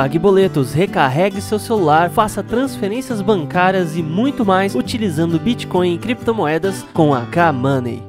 pague boletos, recarregue seu celular, faça transferências bancárias e muito mais utilizando Bitcoin e criptomoedas com a Kamoney.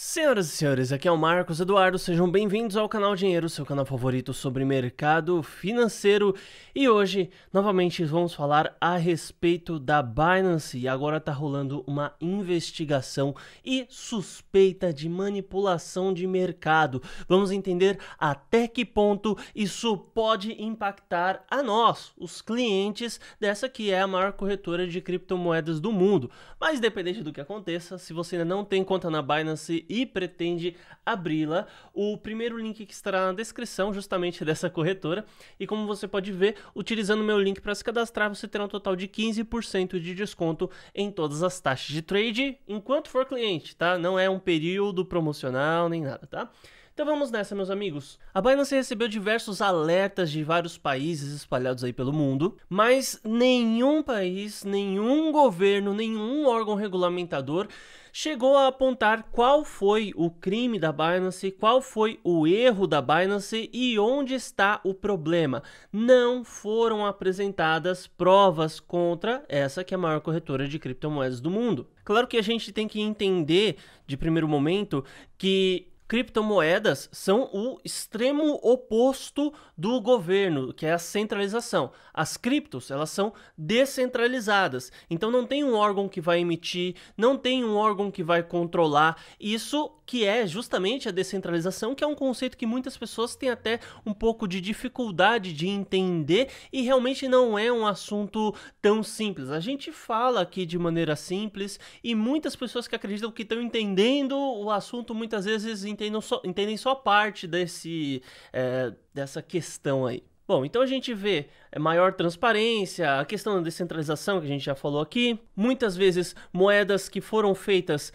Senhoras e senhores, aqui é o Marcos Eduardo, sejam bem-vindos ao canal Dinheiro, seu canal favorito sobre mercado financeiro. E hoje, novamente, vamos falar a respeito da Binance. E agora tá rolando uma investigação e suspeita de manipulação de mercado. Vamos entender até que ponto isso pode impactar a nós, os clientes dessa que é a maior corretora de criptomoedas do mundo. Mas independente do que aconteça, se você ainda não tem conta na Binance e pretende abri-la, o primeiro link que estará na descrição justamente dessa corretora, e como você pode ver, utilizando o meu link para se cadastrar, você terá um total de 15% de desconto em todas as taxas de trade, enquanto for cliente, tá? Não é um período promocional nem nada, tá? Então vamos nessa, meus amigos. A Binance recebeu diversos alertas de vários países espalhados aí pelo mundo, mas nenhum país, nenhum governo, nenhum órgão regulamentador chegou a apontar qual foi o crime da Binance, qual foi o erro da Binance e onde está o problema. Não foram apresentadas provas contra essa que é a maior corretora de criptomoedas do mundo. Claro que a gente tem que entender, de primeiro momento, que criptomoedas são o extremo oposto do governo, que é a centralização. As criptos, elas são descentralizadas. Então não tem um órgão que vai emitir, não tem um órgão que vai controlar. Isso que é justamente a descentralização, que é um conceito que muitas pessoas têm até um pouco de dificuldade de entender e realmente não é um assunto tão simples. A gente fala aqui de maneira simples e muitas pessoas que acreditam que estão entendendo o assunto muitas vezes entendem só parte dessa questão aí. Bom, então a gente vê maior transparência, a questão da descentralização que a gente já falou aqui, muitas vezes moedas que foram feitas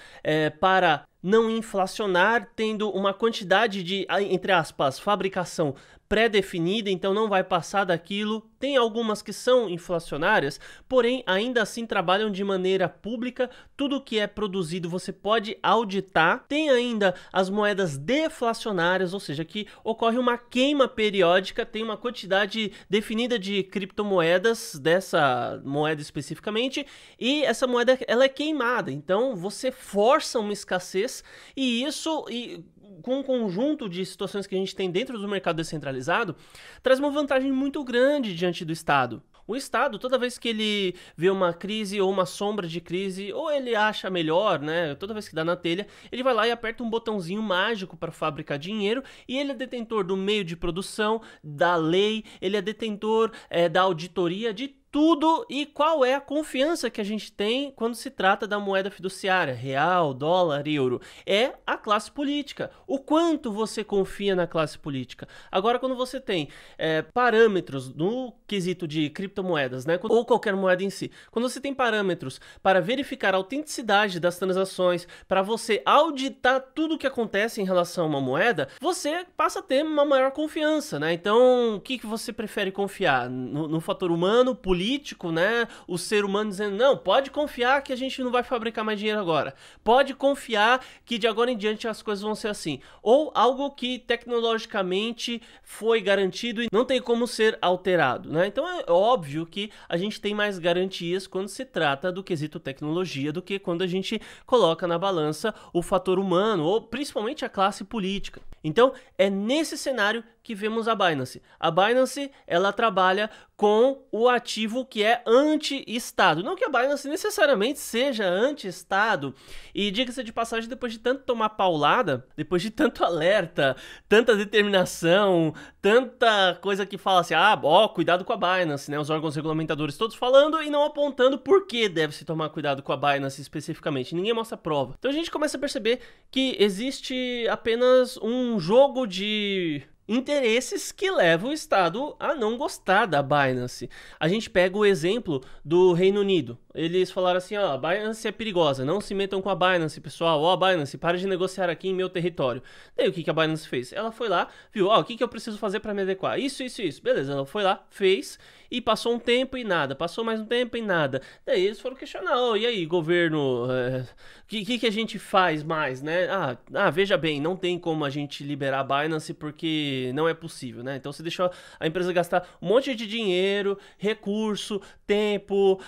para não inflacionar, tendo uma quantidade de, entre aspas, fabricação pré-definida, então não vai passar daquilo. Tem algumas que são inflacionárias, porém ainda assim trabalham de maneira pública, tudo que é produzido você pode auditar. Tem ainda as moedas deflacionárias, ou seja, que ocorre uma queima periódica, tem uma quantidade definida de criptomoedas, dessa moeda especificamente, e essa moeda ela é queimada, então você força uma escassez, e isso com um conjunto de situações que a gente tem dentro do mercado descentralizado, traz uma vantagem muito grande diante do Estado. O Estado, toda vez que ele vê uma crise ou uma sombra de crise, ou ele acha melhor, né? Toda vez que dá na telha, ele vai lá e aperta um botãozinho mágico para fabricar dinheiro, e ele é detentor do meio de produção, da lei, ele é detentor da auditoria, de tudo. E qual é a confiança que a gente tem quando se trata da moeda fiduciária, real, dólar, euro? É a classe política. O quanto você confia na classe política? Agora, quando você tem parâmetros no quesito de criptomoedas, né, ou qualquer moeda em si, quando você tem parâmetros para verificar a autenticidade das transações, para você auditar tudo o que acontece em relação a uma moeda, você passa a ter uma maior confiança, né? Então, o que você prefere confiar? No fator humano, político? Né? O ser humano dizendo, não, pode confiar que a gente não vai fabricar mais dinheiro agora. Pode confiar que de agora em diante as coisas vão ser assim. Ou algo que tecnologicamente foi garantido e não tem como ser alterado, né? Então é óbvio que a gente tem mais garantias quando se trata do quesito tecnologia do que quando a gente coloca na balança o fator humano ou principalmente a classe política. Então é nesse cenário que vemos a Binance. A Binance, ela trabalha com o ativo que é anti-Estado. Não que a Binance necessariamente seja anti-Estado, e diga-se de passagem, depois de tanto tomar paulada, depois de tanto alerta, tanta determinação, tanta coisa que fala assim, ah, ó, cuidado com a Binance, né? Os órgãos regulamentadores todos falando e não apontando por que deve-se tomar cuidado com a Binance especificamente. Ninguém mostra prova. Então a gente começa a perceber que existe apenas um jogo de interesses que levam o Estado a não gostar da Binance. A gente pega o exemplo do Reino Unido. eles falaram assim, ó, a Binance é perigosa, não se metam com a Binance, pessoal, ó, a Binance, para de negociar aqui em meu território. Daí o que a Binance fez? Ela foi lá, viu, ó, o que eu preciso fazer para me adequar? Isso, beleza, ela foi lá, fez, e passou um tempo e nada, passou mais um tempo e nada. Daí eles foram questionar, ó, e aí, governo, que a gente faz mais, né? Ah, veja bem, não tem como a gente liberar a Binance porque não é possível, né? Então você deixou a empresa gastar um monte de dinheiro, recurso, tempo,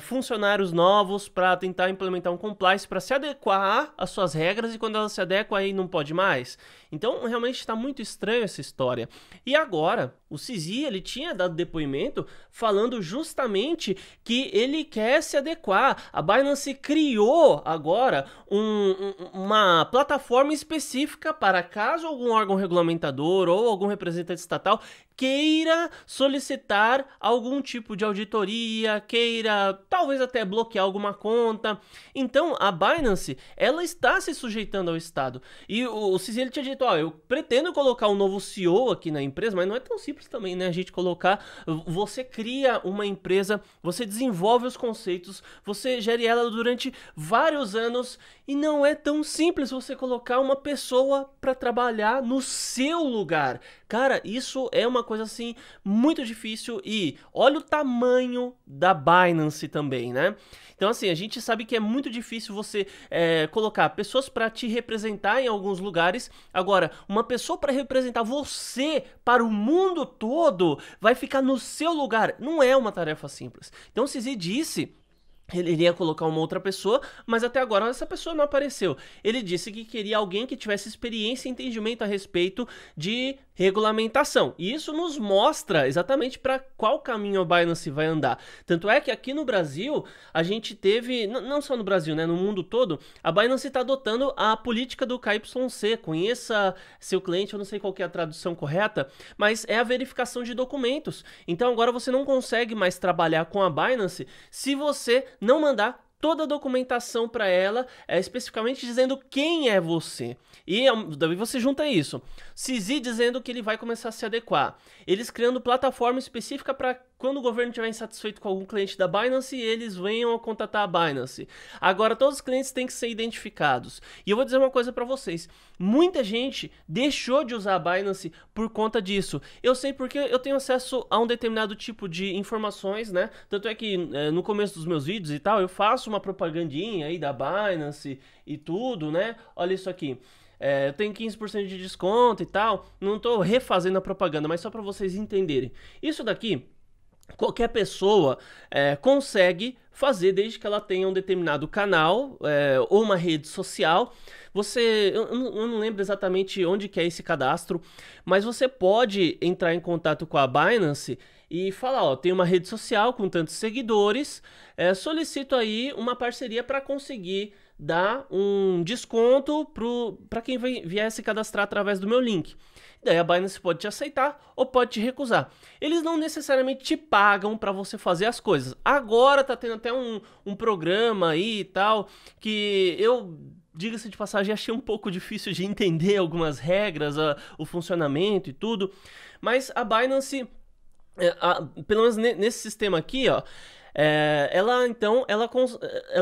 funcionários novos para tentar implementar um compliance para se adequar às suas regras, e quando elas se adequam aí não pode mais. Então realmente está muito estranha essa história. E agora o CZ, ele tinha dado depoimento falando justamente que ele quer se adequar. A Binance criou agora uma plataforma específica para caso algum órgão regulamentador ou algum representante estatal queira solicitar algum tipo de auditoria, queira talvez até bloquear alguma conta. Então a Binance, ela está se sujeitando ao Estado. E o CZ, ele tinha dito, ó, eu pretendo colocar um novo CEO aqui na empresa, mas não é tão simples também, né? A gente colocar, você cria uma empresa, você desenvolve os conceitos, você gere ela durante vários anos, e não é tão simples você colocar uma pessoa para trabalhar no seu lugar. Cara, isso é uma coisa assim muito difícil, e olha o tamanho da Binance também, né? Então assim, a gente sabe que é muito difícil você colocar pessoas para te representar em alguns lugares. Agora, uma pessoa para representar você para o mundo todo, vai ficar no seu lugar, não é uma tarefa simples. Então o CZ disse, ele iria colocar uma outra pessoa, mas até agora essa pessoa não apareceu. Ele disse que queria alguém que tivesse experiência e entendimento a respeito de regulamentação. E isso nos mostra exatamente para qual caminho a Binance vai andar. Tanto é que aqui no Brasil, a gente teve, não só no Brasil, né, no mundo todo, a Binance está adotando a política do KYC, conheça seu cliente, eu não sei qual que é a tradução correta, mas é a verificação de documentos. Então agora você não consegue mais trabalhar com a Binance se você não mandar toda a documentação para ela, especificamente dizendo quem é você. E daí você junta isso, CZ dizendo que ele vai começar a se adequar, eles criando plataforma específica para quando o governo estiver insatisfeito com algum cliente da Binance, eles venham a contatar a Binance. Agora todos os clientes têm que ser identificados. E eu vou dizer uma coisa para vocês, muita gente deixou de usar a Binance por conta disso. Eu sei porque eu tenho acesso a um determinado tipo de informações, né? Tanto é que no começo dos meus vídeos e tal, eu faço uma propagandinha aí da Binance e tudo, né? Olha isso aqui. Eu tenho 15% de desconto e tal. Não tô refazendo a propaganda, mas só para vocês entenderem. Isso daqui qualquer pessoa consegue fazer, desde que ela tenha um determinado canal ou uma rede social. Eu não lembro exatamente onde que é esse cadastro, mas você pode entrar em contato com a Binance e falar, ó, tem uma rede social com tantos seguidores, solicito aí uma parceria para conseguir dar um desconto para quem vier se cadastrar através do meu link. Daí a Binance pode te aceitar ou pode te recusar. Eles não necessariamente te pagam para você fazer as coisas. Agora tá tendo até um programa aí e tal, que eu, diga-se de passagem, achei um pouco difícil de entender algumas regras, o funcionamento e tudo. Mas a Binance, pelo menos nesse sistema aqui, ó, ela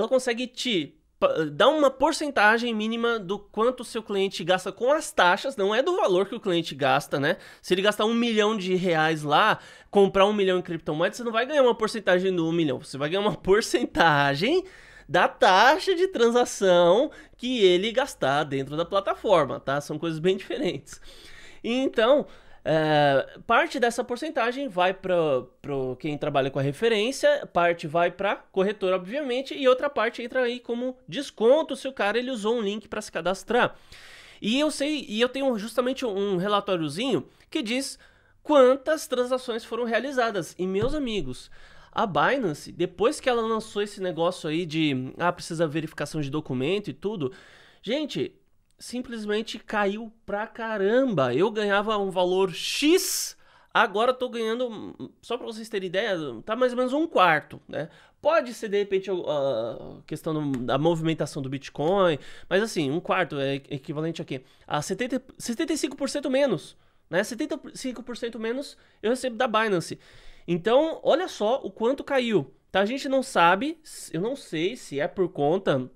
consegue te dá uma porcentagem mínima do quanto o seu cliente gasta com as taxas, não é do valor que o cliente gasta, né? Se ele gastar R$1 milhão lá, comprar R$1 milhão em criptomoedas, você não vai ganhar uma porcentagem do R$1 milhão, você vai ganhar uma porcentagem da taxa de transação que ele gastar dentro da plataforma, tá? São coisas bem diferentes. Então, parte dessa porcentagem vai para quem trabalha com a referência, parte vai para corretora, obviamente, e outra parte entra aí como desconto se o cara ele usou um link para se cadastrar. E eu tenho justamente um relatóriozinho que diz quantas transações foram realizadas. E meus amigos, a Binance, depois que ela lançou esse negócio aí de precisa verificação de documento e tudo, gente, simplesmente caiu pra caramba. Eu ganhava um valor X, agora tô ganhando, só pra vocês terem ideia, tá mais ou menos um quarto, né? Pode ser, de repente, a questão da movimentação do Bitcoin, mas assim, um quarto é equivalente aqui a 75% menos, né? 75% menos eu recebo da Binance. Então, olha só o quanto caiu. Tá? A gente não sabe, eu não sei se é por conta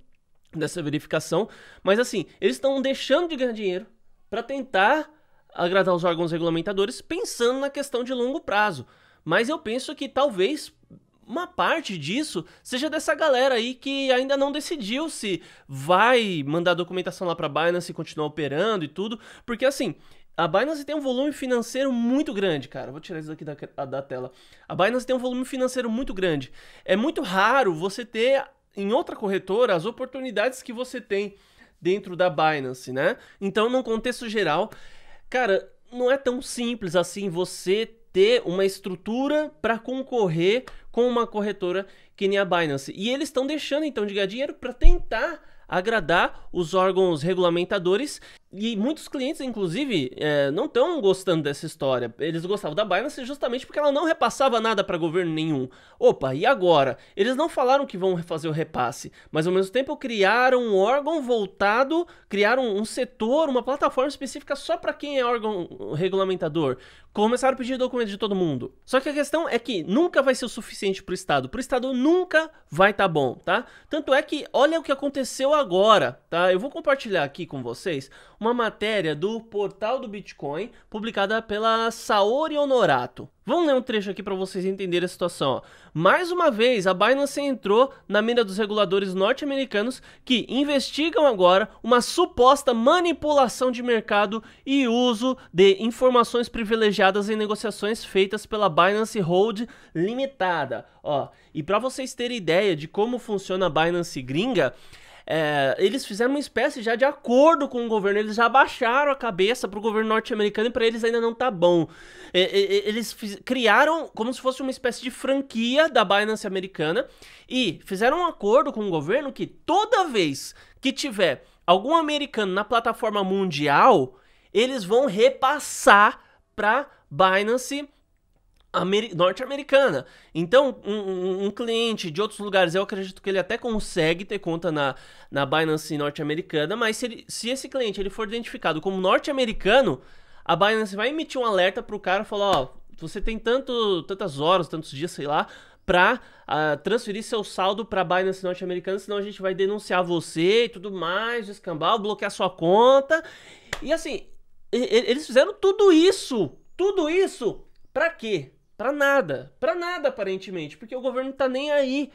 dessa verificação, mas assim, eles estão deixando de ganhar dinheiro para tentar agradar os órgãos regulamentadores, pensando na questão de longo prazo. Mas eu penso que talvez uma parte disso seja dessa galera aí que ainda não decidiu se vai mandar documentação lá para a Binance e continuar operando e tudo, porque assim, a Binance tem um volume financeiro muito grande, cara. Vou tirar isso aqui da tela. A Binance tem um volume financeiro muito grande. É muito raro você ter em outra corretora as oportunidades que você tem dentro da Binance, né? Então, num contexto geral, cara, não é tão simples assim você ter uma estrutura para concorrer com uma corretora que nem a Binance. E eles estão deixando, então, de ganhar dinheiro para tentar agradar os órgãos regulamentadores, e muitos clientes, inclusive, não estão gostando dessa história. Eles gostavam da Binance justamente porque ela não repassava nada para governo nenhum. Opa, e agora? Eles não falaram que vão fazer o repasse, mas ao mesmo tempo criaram um órgão voltado, criaram um setor, uma plataforma específica só para quem é órgão regulamentador. Começaram a pedir documentos de todo mundo. Só que a questão é que nunca vai ser o suficiente para o Estado. Para o Estado nunca vai estar bom, tá? Tanto é que olha o que aconteceu agora, tá? Eu vou compartilhar aqui com vocês uma matéria do Portal do Bitcoin, publicada pela Saori Honorato. Vamos ler um trecho aqui para vocês entenderem a situação. Ó. Mais uma vez, a Binance entrou na mira dos reguladores norte-americanos que investigam agora uma suposta manipulação de mercado e uso de informações privilegiadas em negociações feitas pela Binance Hold Limitada. Ó, e para vocês terem ideia de como funciona a Binance gringa, eles fizeram uma espécie já de acordo com o governo. Eles já abaixaram a cabeça para o governo norte-americano, e para eles ainda não tá bom. Eles criaram como se fosse uma espécie de franquia da Binance americana e fizeram um acordo com o governo que toda vez que tiver algum americano na plataforma mundial, eles vão repassar para Binance norte-americana. Então, um cliente de outros lugares, eu acredito que ele até consegue ter conta na Binance norte-americana, mas se esse cliente ele for identificado como norte-americano, a Binance vai emitir um alerta para o cara, falar, ó, você tem tantas horas, tantos dias, sei lá, para transferir seu saldo para a Binance norte-americana, senão a gente vai denunciar você e tudo mais, descambar, bloquear sua conta. E assim, eles fizeram tudo isso, para quê? Pra nada aparentemente, porque o governo tá nem aí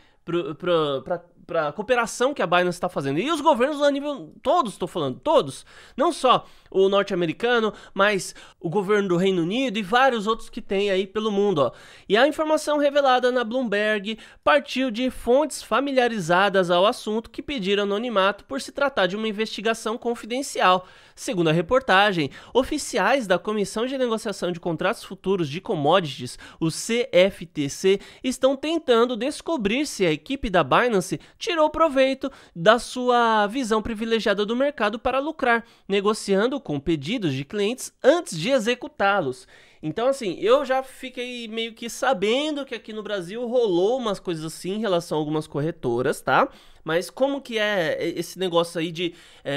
pra cooperação que a Binance tá fazendo. E os governos a nível, todos, tô falando, todos, não só o norte-americano, mas o governo do Reino Unido e vários outros que tem aí pelo mundo, ó. E a informação revelada na Bloomberg partiu de fontes familiarizadas ao assunto que pediram anonimato por se tratar de uma investigação confidencial. Segundo a reportagem, oficiais da Comissão de Negociação de Contratos Futuros de Commodities, o CFTC, estão tentando descobrir se a equipe da Binance tirou proveito da sua visão privilegiada do mercado para lucrar, negociando com pedidos de clientes antes de executá-los. Então, assim, eu já fiquei meio que sabendo que aqui no Brasil rolou umas coisas assim em relação a algumas corretoras, tá? Mas como que é esse negócio aí de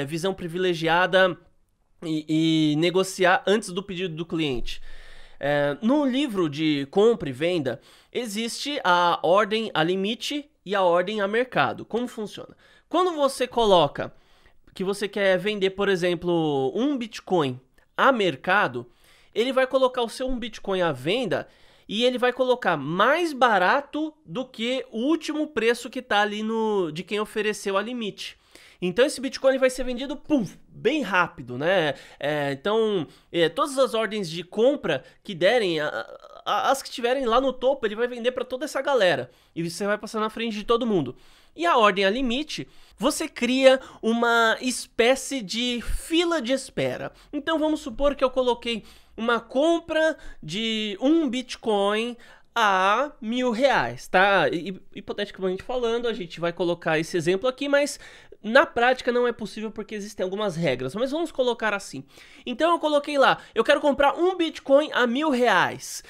visão privilegiada e negociar antes do pedido do cliente? No livro de compra e venda, existe a ordem a limite e a ordem a mercado. Como funciona? Quando você coloca que você quer vender, por exemplo, um Bitcoin a mercado, ele vai colocar o seu Bitcoin à venda e ele vai colocar mais barato do que o último preço que está ali de quem ofereceu a limite. Então esse Bitcoin vai ser vendido, pum, bem rápido, né? Então, todas as ordens de compra que derem, as que tiverem lá no topo, ele vai vender para toda essa galera. E você vai passar na frente de todo mundo. E a ordem a limite, você cria uma espécie de fila de espera. Então vamos supor que eu coloquei uma compra de um Bitcoin a R$1.000, tá? Hipoteticamente falando, a gente vai colocar esse exemplo aqui, mas na prática não é possível porque existem algumas regras, mas vamos colocar assim. Então eu coloquei lá, eu quero comprar um Bitcoin a R$1.000.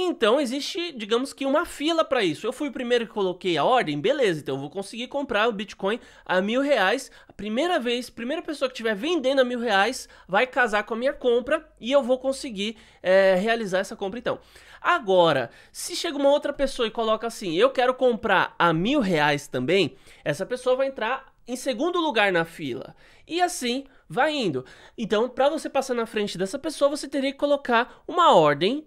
Então existe, digamos que, uma fila para isso. Eu fui o primeiro que coloquei a ordem, beleza, então eu vou conseguir comprar o Bitcoin a R$1.000. A primeira vez, primeira pessoa que estiver vendendo a R$1.000 vai casar com a minha compra e eu vou conseguir realizar essa compra então. Agora, se chega uma outra pessoa e coloca assim, eu quero comprar a R$1.000 também, essa pessoa vai entrar em segundo lugar na fila. E assim vai indo. Então, para você passar na frente dessa pessoa, você teria que colocar uma ordem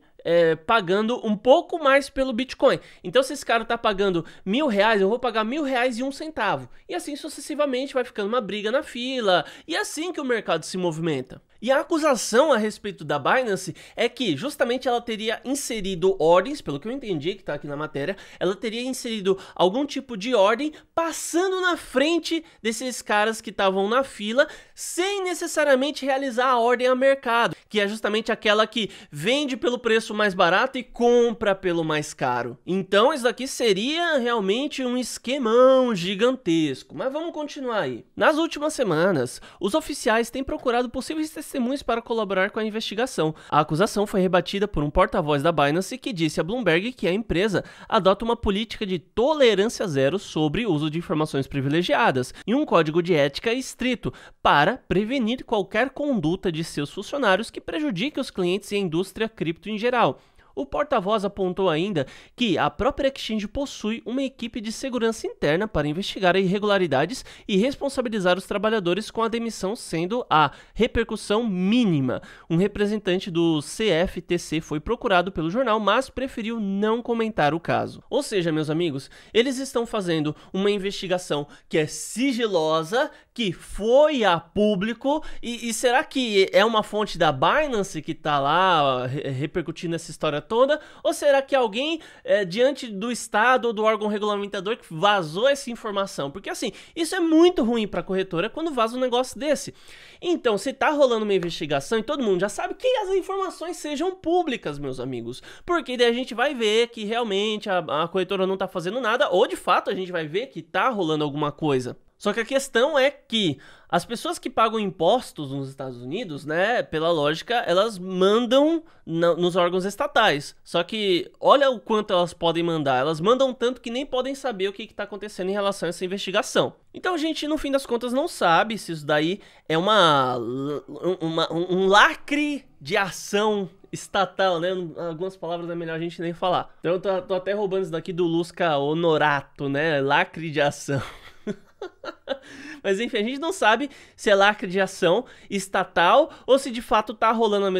pagando um pouco mais pelo Bitcoin. Então, se esse cara tá pagando R$1.000, eu vou pagar R$1.001. E assim sucessivamente vai ficando uma briga na fila. E é assim que o mercado se movimenta. E a acusação a respeito da Binance é que justamente ela teria inserido ordens, pelo que eu entendi que está aqui na matéria, ela teria inserido algum tipo de ordem passando na frente desses caras que estavam na fila, sem necessariamente realizar a ordem a mercado, que é justamente aquela que vende pelo preço mais barato e compra pelo mais caro. Então isso daqui seria realmente um esquemão gigantesco. Mas vamos continuar aí. Nas últimas semanas, os oficiais têm procurado possíveis testemunhas para colaborar com a investigação. A acusação foi rebatida por um porta-voz da Binance que disse a Bloomberg que a empresa adota uma política de tolerância zero sobre o uso de informações privilegiadas e um código de ética estrito para prevenir qualquer conduta de seus funcionários que prejudique os clientes e a indústria cripto em geral. O porta-voz apontou ainda que a própria exchange possui uma equipe de segurança interna para investigar irregularidades e responsabilizar os trabalhadores, com a demissão sendo a repercussão mínima. Um representante do CFTC foi procurado pelo jornal, mas preferiu não comentar o caso. Ou seja, meus amigos, eles estão fazendo uma investigação que é sigilosa, que foi a público, e será que é uma fonte da Binance que está lá repercutindo essa história toda, ou será que alguém diante do Estado ou do órgão regulamentador que vazou essa informação? Porque assim, isso é muito ruim para a corretora quando vaza um negócio desse. Então, se tá rolando uma investigação e todo mundo já sabe, que as informações sejam públicas, meus amigos, porque daí a gente vai ver que realmente a corretora não tá fazendo nada, ou de fato a gente vai ver que tá rolando alguma coisa. Só que a questão é que as pessoas que pagam impostos nos Estados Unidos, né, pela lógica, elas mandam nos órgãos estatais. Só que olha o quanto elas podem mandar. Elas mandam tanto que nem podem saber o que está acontecendo em relação a essa investigação. Então a gente, no fim das contas, não sabe se isso daí é um lacre de ação estatal, né? Algumas palavras é melhor a gente nem falar. Então eu tô até roubando isso daqui do Lusca Honorato, né? Lacre de ação. Mas enfim, a gente não sabe se é lacre de ação estatal ou se de fato tá rolando a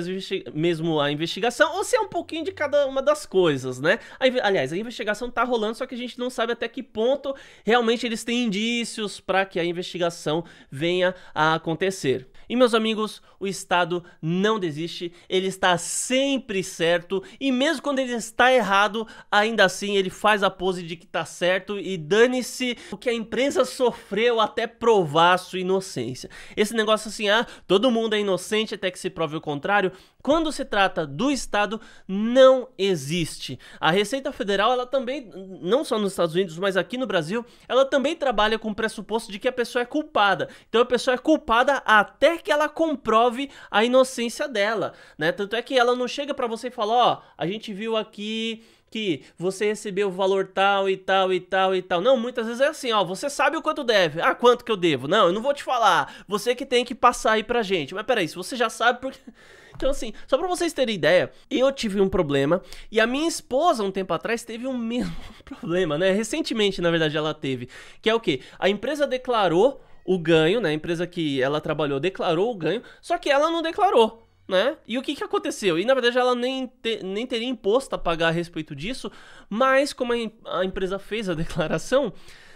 investigação, ou se é um pouquinho de cada uma das coisas, né? Aliás, a investigação tá rolando, só que a gente não sabe até que ponto realmente eles têm indícios para que a investigação venha a acontecer. E meus amigos, o Estado não desiste, ele está sempre certo, e mesmo quando ele está errado, ainda assim ele faz a pose de que está certo, e dane-se o que a imprensa sofreu até provar sua inocência. Esse negócio assim, todo mundo é inocente até que se prove o contrário, quando se trata do Estado, não existe. A Receita Federal, ela também, não só nos Estados Unidos, mas aqui no Brasil, ela também trabalha com o pressuposto de que a pessoa é culpada. Então a pessoa é culpada até que ela comprove a inocência dela, né? Tanto é que ela não chega pra você e fala, ó, a gente viu aqui que você recebeu o valor tal e tal e tal e tal. Não, muitas vezes é assim, ó, você sabe o quanto deve. Ah, quanto que eu devo? Não, eu não vou te falar. Você que tem que passar aí pra gente. Mas peraí, se você já sabe, porque... Então assim, só pra vocês terem ideia, eu tive um problema e a minha esposa, um tempo atrás, teve o mesmo problema, né? Recentemente, na verdade, ela teve. Que é o quê? A empresa declarou o ganho, né? A empresa que ela trabalhou declarou o ganho, só que ela não declarou, né? E o que aconteceu? E na verdade ela nem teria imposto a pagar a respeito disso, mas como a empresa fez a declaração,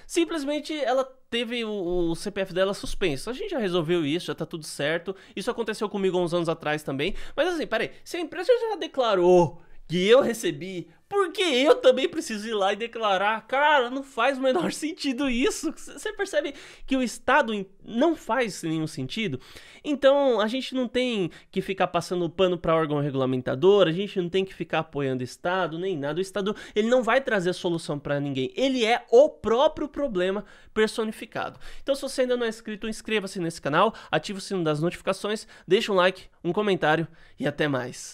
simplesmente ela teve o CPF dela suspenso. A gente já resolveu isso, já tá tudo certo. Isso aconteceu comigo há uns anos atrás também. Mas assim, peraí, se a empresa já declarou que eu recebi, porque eu também preciso ir lá e declarar? Cara, não faz o menor sentido isso. Você percebe que o Estado não faz nenhum sentido? Então, a gente não tem que ficar passando pano para órgão regulamentador, a gente não tem que ficar apoiando o Estado, nem nada. O Estado, ele não vai trazer solução para ninguém. Ele é o próprio problema personificado. Então, se você ainda não é inscrito, inscreva-se nesse canal, ative o sino das notificações, deixa um like, um comentário e até mais.